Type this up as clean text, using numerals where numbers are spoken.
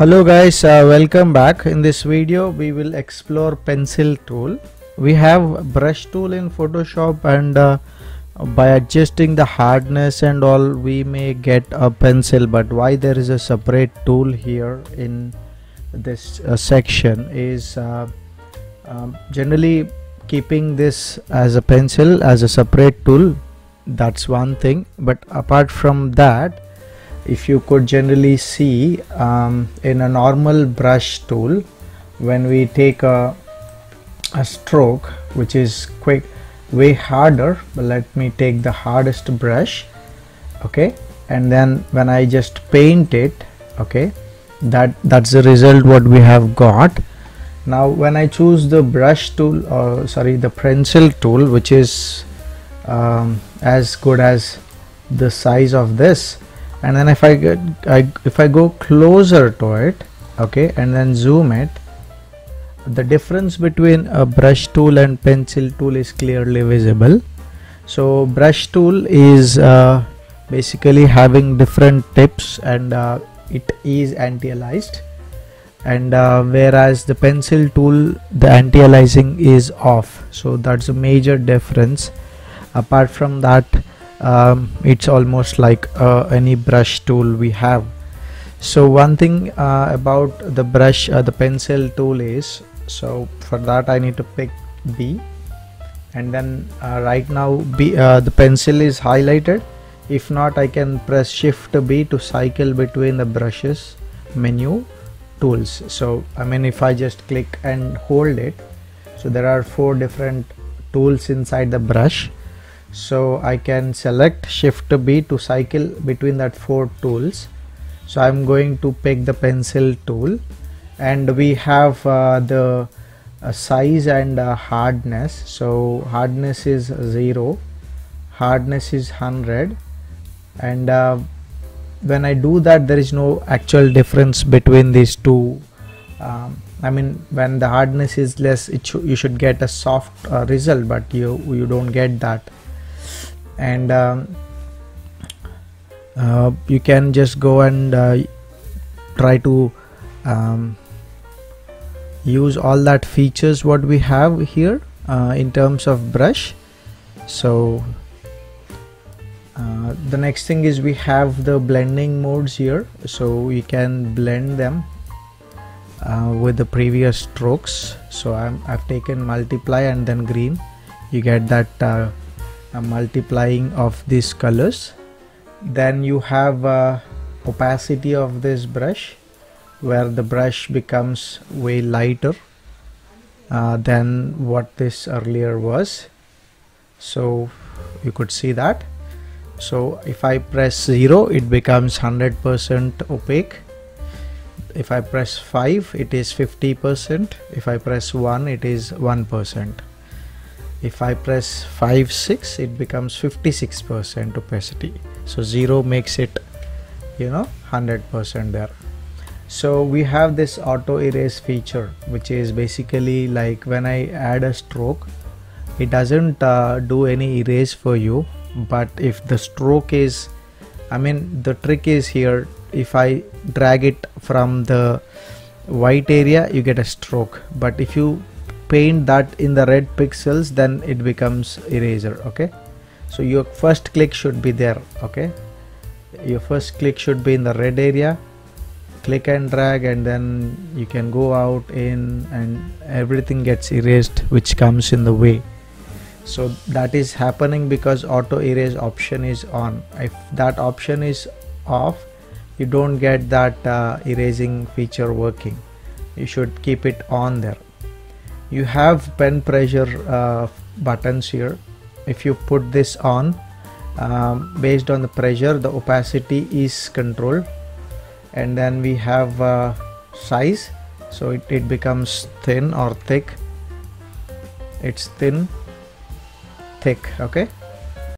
Hello guys, welcome back. In this video we will explore pencil tool. We have brush tool in Photoshop, and by adjusting the hardness and all we may get a pencil, but why there is a separate tool here in this section is generally keeping this as a pencil as a separate tool, that's one thing. But apart from that, if you could generally see in a normal brush tool, when we take a stroke which is quick, way harder, but let me take the hardest brush, okay, and then when I just paint it, okay, that's the result what we have got. Now when I choose the brush tool, or sorry, the pencil tool, which is as good as the size of this, and then if I go closer to it, okay, and then zoom it, the difference between a brush tool and pencil tool is clearly visible. So brush tool is basically having different tips, and it is anti-aliased, and whereas the pencil tool, the anti-aliasing is off, so that's a major difference. Apart from that, it's almost like any brush tool we have. So one thing about the brush, the pencil tool is, so for that I need to pick B, and then right now B, the pencil is highlighted. If not, I can press shift B to cycle between the brushes menu tools. So I mean, if I just click and hold it, so there are four different tools inside the brush. So I can select shift B to cycle between that four tools. So I'm going to pick the pencil tool, and we have the size and hardness. So hardness is 0, hardness is 100, and when I do that, there is no actual difference between these two. I mean, when the hardness is less, you should get a soft result, but you don't get that. And you can just go and try to use all that features what we have here in terms of brush. So the next thing is we have the blending modes here, so you can blend them with the previous strokes. So I've taken multiply and then green, you get that a multiplying of these colors. Then you have opacity of this brush, where the brush becomes way lighter than what this earlier was, so you could see that. So if I press 0, it becomes 100% opaque. If I press 5, it is 50%. If I press 1, it is 1%. If I press 5, 6, it becomes 56% opacity. So 0 makes it, you know, 100% there. So we have this auto erase feature, which is basically like when I add a stroke, it doesn't do any erase for you. But if the stroke is, I mean, the trick is here, if I drag it from the white area, you get a stroke, but if you paint that in the red pixels, then it becomes eraser. Okay, so your first click should be there. Okay, your first click should be in the red area, click and drag, and then you can go out in, and everything gets erased which comes in the way. So that is happening because auto erase option is on. If that option is off, you don't get that erasing feature working. You should keep it on there. You have pen pressure buttons here. If you put this on, based on the pressure, the opacity is controlled. And then we have size, so it becomes thin or thick. It's thin, thick, okay.